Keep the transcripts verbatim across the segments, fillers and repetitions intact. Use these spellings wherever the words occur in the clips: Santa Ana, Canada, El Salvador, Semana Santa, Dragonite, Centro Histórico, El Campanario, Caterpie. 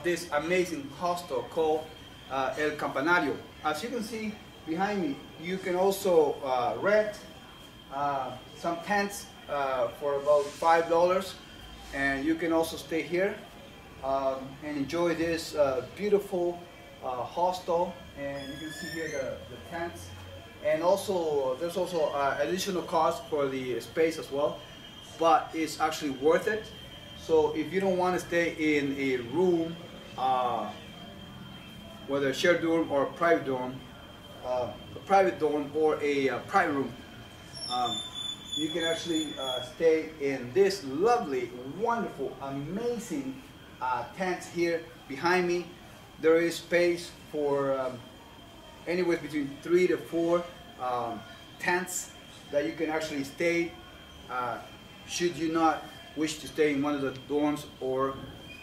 of this amazing hostel called uh, El Campanario. As you can see behind me, you can also uh, rent uh, some tents uh, for about five dollars, and you can also stay here um, and enjoy this uh, beautiful uh, hostel. And you can see here the, the tents, and also there's also uh, additional cost for the space as well, but it's actually worth it. So if you don't want to stay in a room, uh, whether a shared dorm or a private dorm, uh, a private dorm or a, a private room, um, you can actually uh, stay in this lovely, wonderful, amazing uh, tents here behind me. There is space for um, anywhere between three to four um, tents that you can actually stay. Uh, should you not wish to stay in one of the dorms or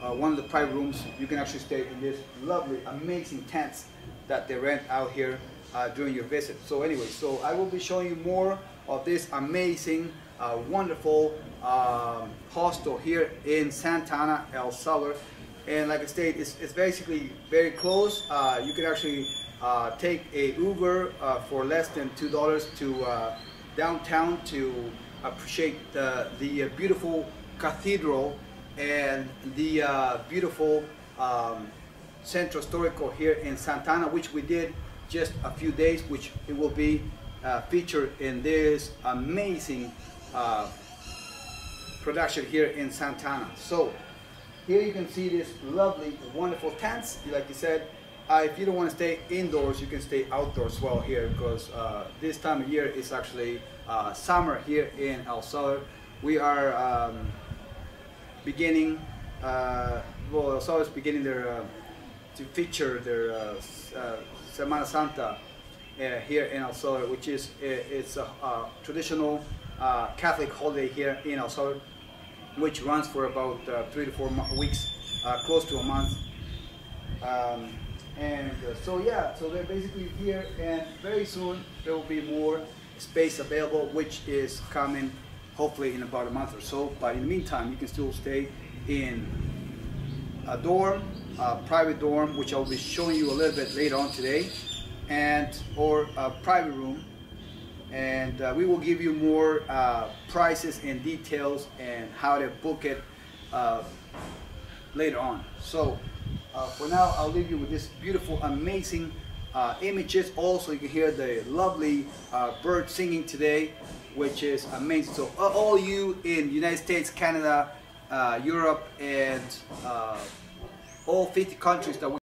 uh, one of the private rooms, you can actually stay in this lovely, amazing tents that they rent out here uh, during your visit. So anyway, so I will be showing you more of this amazing, uh, wonderful uh, hostel here in Santa Ana, El Salvador. And like I said, it's, it's basically very close. Uh, you can actually uh, take a Uber uh, for less than two dollars to uh, downtown to appreciate the, the beautiful cathedral and the uh, beautiful um, Centro Histórico here in Santa Ana, which we did just a few days, which it will be uh, featured in this amazing uh, production here in Santa Ana. So here you can see this lovely, wonderful tents. Like you said, uh, if you don't want to stay indoors, you can stay outdoors well here, because uh, this time of year is actually uh, summer here in El Salvador. We are um, beginning, uh, well, El Salvador is beginning their, uh, to feature their uh, uh, Semana Santa uh, here in El Salvador, which is it's a, a traditional uh, Catholic holiday here in El Salvador, which runs for about uh, three to four weeks, uh, close to a month. Um, and uh, so yeah, so they're basically here, and very soon there will be more space available, which is coming hopefully in about a month or so. But in the meantime, you can still stay in a dorm, a private dorm, which I'll be showing you a little bit later on today, and or a private room. And uh, we will give you more uh, prices and details and how to book it uh, later on. So uh, for now, I'll leave you with this beautiful, amazing uh, images. Also, you can hear the lovely uh, birds singing today, which is amazing. So uh, all you in the United States, Canada, uh, Europe, and uh, all fifty countries that we